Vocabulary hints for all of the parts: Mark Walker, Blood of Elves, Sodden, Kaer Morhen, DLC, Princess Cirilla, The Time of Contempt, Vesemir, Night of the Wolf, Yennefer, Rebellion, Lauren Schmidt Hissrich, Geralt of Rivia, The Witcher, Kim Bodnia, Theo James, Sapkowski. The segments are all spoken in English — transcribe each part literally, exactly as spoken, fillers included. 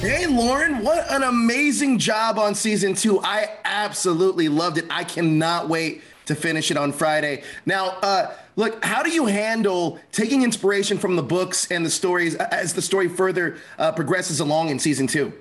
Hey, Lauren, what an amazing job on season two. I absolutely loved it. I cannot wait to finish it on Friday. Now, uh, look, how do you handle taking inspiration from the books and the stories as the story further uh, progresses along in season two?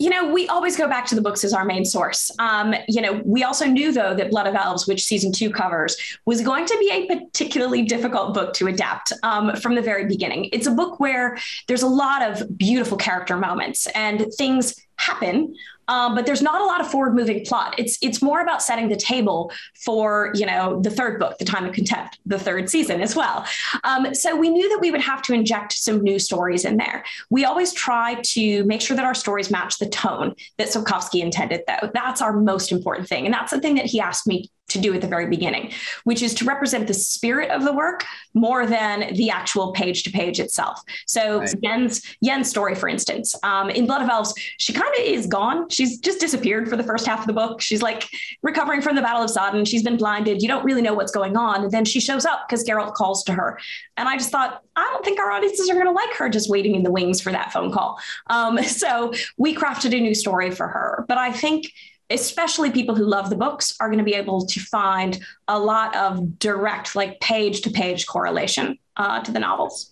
You know, we always go back to the books as our main source. Um, you know, we also knew, though, that Blood of Elves, which season two covers, was going to be a particularly difficult book to adapt um, from the very beginning. It's a book where there's a lot of beautiful character moments and things happen, um, but there's not a lot of forward-moving plot. It's it's more about setting the table for, you know, the third book, The Time of Contempt, the third season as well. Um, so we knew that we would have to inject some new stories in there. We always try to make sure that our stories match the tone that Sapkowski intended, though. That's our most important thing. And that's the thing that he asked me to do at the very beginning, which is to represent the spirit of the work more than the actual page to page itself. So right. Yen's, Yen's story, for instance, um, in Blood of Elves, she kind of is gone. She's just disappeared for the first half of the book. She's like recovering from the Battle of Sodden. She's been blinded. You don't really know what's going on. And then she shows up because Geralt calls to her. And I just thought, I don't think our audiences are going to like her just waiting in the wings for that phone call. Um, so we crafted a new story for her. But I think especially people who love the books are going to be able to find a lot of direct, like page to page correlation uh, to the novels.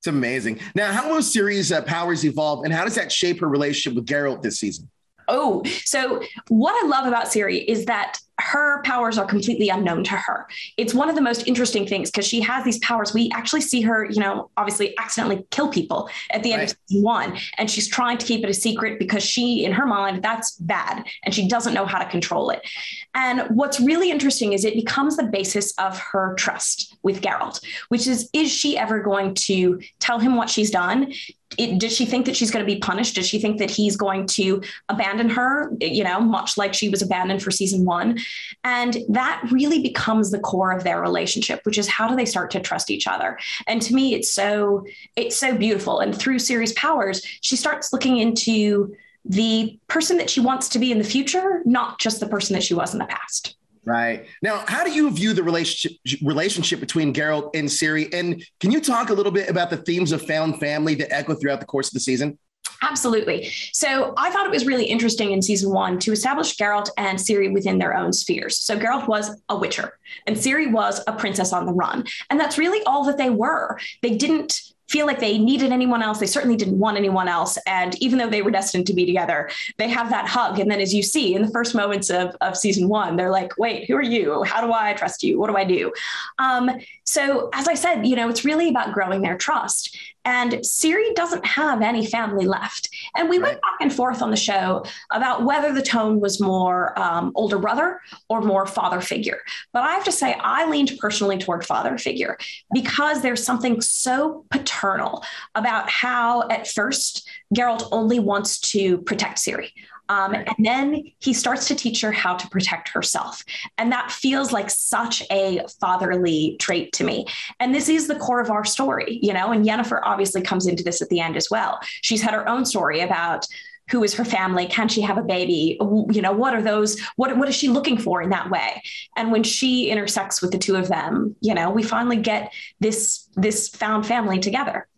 It's amazing. Now, how will the series uh, powers evolve, and how does that shape her relationship with Geralt this season? Oh, so what I love about Ciri is that her powers are completely unknown to her. It's one of the most interesting things because she has these powers. We actually see her, you know, obviously accidentally kill people at the end right. of season one. And she's trying to keep it a secret because she, in her mind, that's bad. And she doesn't know how to control it. And what's really interesting is it becomes the basis of her trust with Geralt, which is, is she ever going to tell him what she's done? It, does she think that she's going to be punished? Does she think that he's going to abandon her, you know, much like she was abandoned for season one? And that really becomes the core of their relationship, which is how do they start to trust each other? And to me, it's so it's so beautiful. And through Ciri's powers, she starts looking into the person that she wants to be in the future, not just the person that she was in the past. Right. Now, how do you view the relationship relationship between Geralt and Ciri? And can you talk a little bit about the themes of found family that echo throughout the course of the season? Absolutely. So I thought it was really interesting in season one to establish Geralt and Ciri within their own spheres. So Geralt was a witcher and Ciri was a princess on the run. And that's really all that they were. They didn't feel like they needed anyone else. They certainly didn't want anyone else. And even though they were destined to be together, they have that hug. And then as you see in the first moments of, of season one, they're like, wait, who are you? How do I trust you? What do I do? Um, so as I said, you know, it's really about growing their trust. And Ciri doesn't have any family left. And we went back and forth on the show about whether the tone was more um, older brother or more father figure. But I have to say, I leaned personally toward father figure because there's something so paternal about how at first Geralt only wants to protect Ciri. Um, and then he starts to teach her how to protect herself. And that feels like such a fatherly trait to me. And this is the core of our story, you know, and Yennefer obviously comes into this at the end as well. She's had her own story about who is her family? Can she have a baby? You know, what are those, what, what is she looking for in that way? And when she intersects with the two of them, you know, we finally get this, this found family together.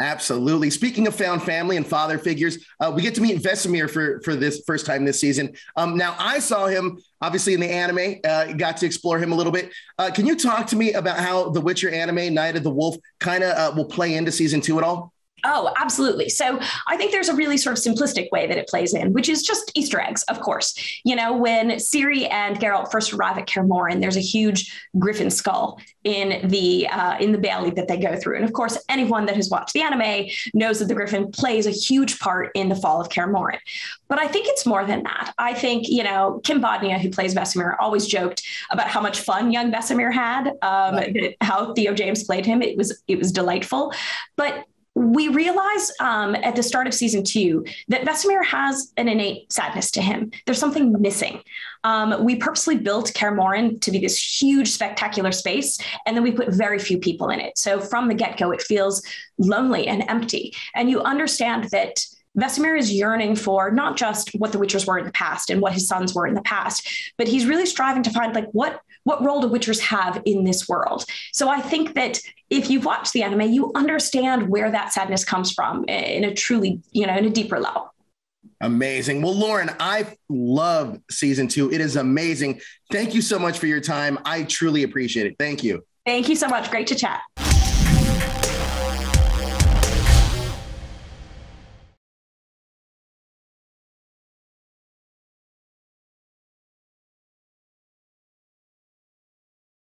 Absolutely. Speaking of found family and father figures, uh, we get to meet Vesemir for, for this first time this season. Um, now, I saw him, obviously, in the anime, uh, got to explore him a little bit. Uh, can you talk to me about how the Witcher anime, Night of the Wolf, kind of uh, will play into season two at all? Oh, absolutely. So I think there's a really sort of simplistic way that it plays in, which is just Easter eggs, of course. You know, when Ciri and Geralt first arrive at Kaer Morhen, there's a huge griffin skull in the uh, in the bailey that they go through. And of course, anyone that has watched the anime knows that the griffin plays a huge part in the fall of Kaer Morhen. But I think it's more than that. I think, you know, Kim Bodnia, who plays Vesemir, always joked about how much fun young Vesemir had, um, right. how Theo James played him. It was, it was delightful. But we realize um, at the start of season two that Vesemir has an innate sadness to him. There's something missing. Um, we purposely built Kaer Morhen to be this huge, spectacular space, and then we put very few people in it. So from the get-go, it feels lonely and empty. And you understand that Vesemir is yearning for not just what the Witchers were in the past and what his sons were in the past, but he's really striving to find, like, what what role do witchers have in this world? So I think that if you've watched the anime, you understand where that sadness comes from in a truly, you know, in a deeper level. Amazing. Well, Lauren, I love season two. It is amazing. Thank you so much for your time. I truly appreciate it. Thank you. Thank you so much. Great to chat.